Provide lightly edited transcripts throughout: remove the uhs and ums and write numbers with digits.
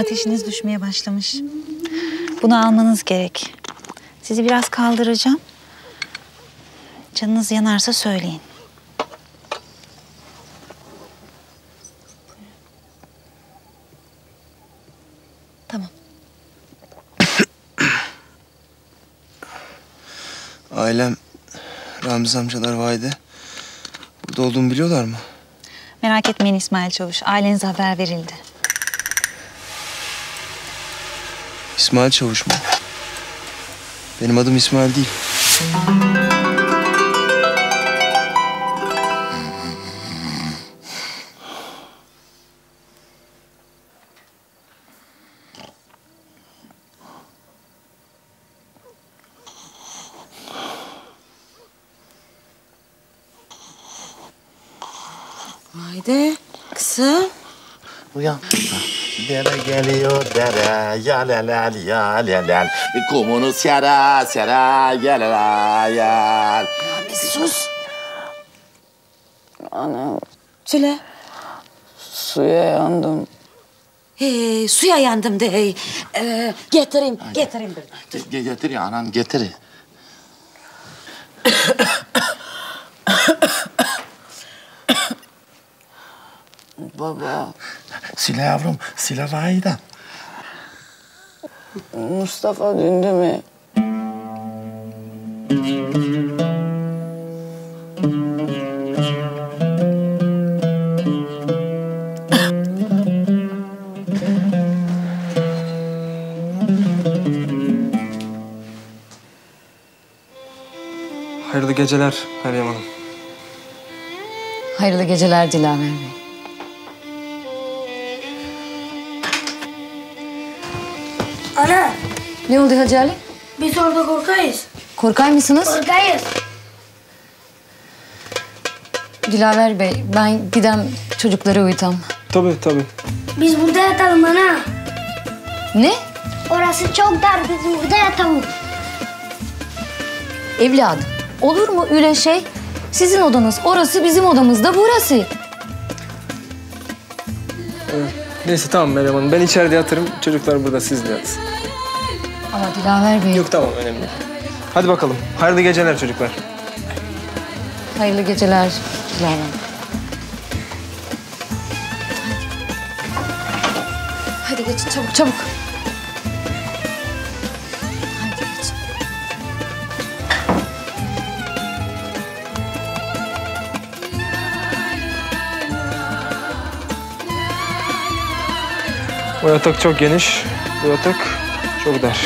Ateşiniz düşmeye başlamış. Bunu almanız gerek. Sizi biraz kaldıracağım. Canınız yanarsa söyleyin. Tamam. Ailem, Ramiz amcalar, Vahide, burada olduğumu biliyorlar mı? Merak etmeyin İsmail Çavuş, ailenize haber verildi. İsmail Çavuş mu? Benim adım İsmail değil. Haydi kızım. Uyan. Dere geliyor dere, yalelel yalelel. Kumunu sera sera yalelel yal. Ramiz sus. Anam. Söyle. Suya yandım. Hey, suya yandım de hey. Getireyim, ha, getireyim. Getir ya anam, getir. Baba. Sile yavrum, sile Vahide. Mustafa döndü mü? Hayırlı geceler Haryam Hanım. Hayırlı geceler Dilaver Bey. Ana! Ne oldu Hacı Ali? Biz orada korkayız. Korkay mısınız? Korkayız. Dilaver Bey, ben gidem çocukları uyutam. Tabii, tabii. Biz burada yatalım ana. Ne? Orası çok dar, biz burada yatalım. Evladım, olur mu öyle şey? Sizin odanız orası, bizim odamız da burası. Neyse tamam Meryem Hanım, ben içeride yatırım, çocuklar burada sizle yatsın. Ama Dilaver Bey... Yok tamam, önemli değil. Hadi bakalım, hayırlı geceler çocuklar. Hayırlı geceler Dilaver Hanım. Hadi geçin, çabuk çabuk. Hadi geçin. Bu yatak çok geniş, bu yatak çok dar.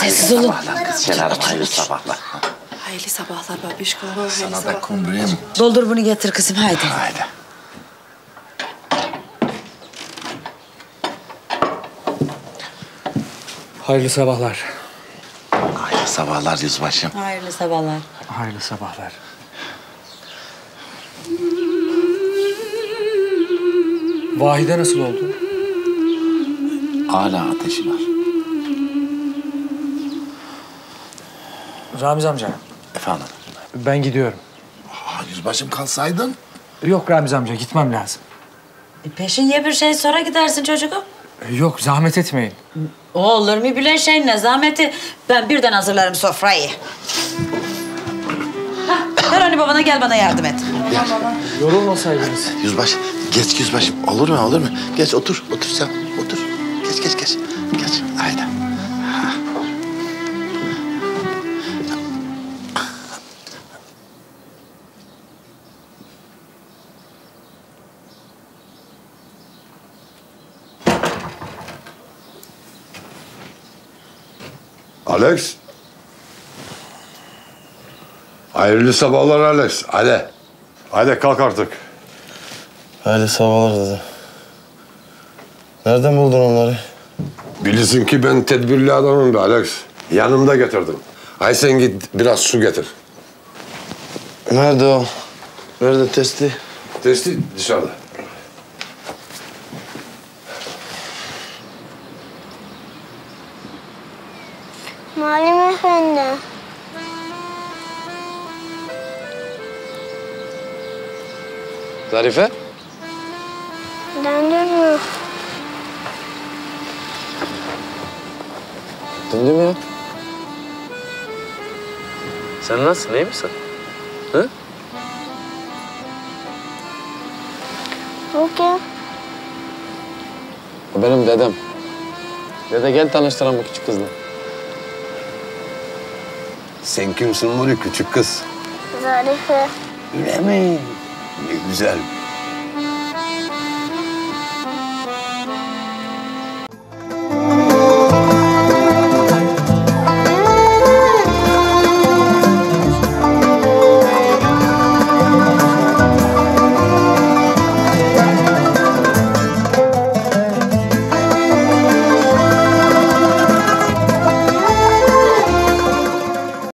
Sessiz olun. Hayırlı sabahlar. Hayırlı sabahlar babişko. Sana da kumruyum. Doldur bunu getir kızım, haydi. Haydi. Hayırlı sabahlar. Hayırlı sabahlar yüzbaşım. Hayırlı sabahlar. Hayırlı sabahlar. Vahide nasıl oldu? Hala ateşi var. Ramiz amca. Efendim? Ben gidiyorum. Aa, yüzbaşım kalsaydın. Yok Ramiz amca, gitmem lazım. Peşin ye bir şey sonra gidersin çocuğum. Yok, zahmet etmeyin. Olur mu bilen şey, ne zahmeti? Ben birden hazırlarım sofrayı. Ver anne babana, gel bana yardım et. Ya. Yorulmasaydınız. Yüzbaşı, geç yüzbaşım. Olur mu, olur mu? Geç, otur, otur sen. Otur. Geç, geç, geç. Geç, haydi. Alex. Hayırlı sabahlar Alex. Hadi. Hadi kalk artık. Hayırlı sabahlar dedi. Nereden buldun onları? Bilirsin ki ben tedbirli adamım be Alex. Yanımda getirdim. Hay sen git biraz su getir. Nerede o? Nerede testi? Testi dışarıda. Muallim efendi. Zarife? Döndün mü? Döndüm ya. Sen nasılsın, iyi misin? Hı? O kim? O benim dedem. Dede gel tanıştıralım bu küçük kızla. Sen kimsin Nuri, küçük kız? Zarife. Öyle mi? Ne güzel.